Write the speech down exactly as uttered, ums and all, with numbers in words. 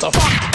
The fuck?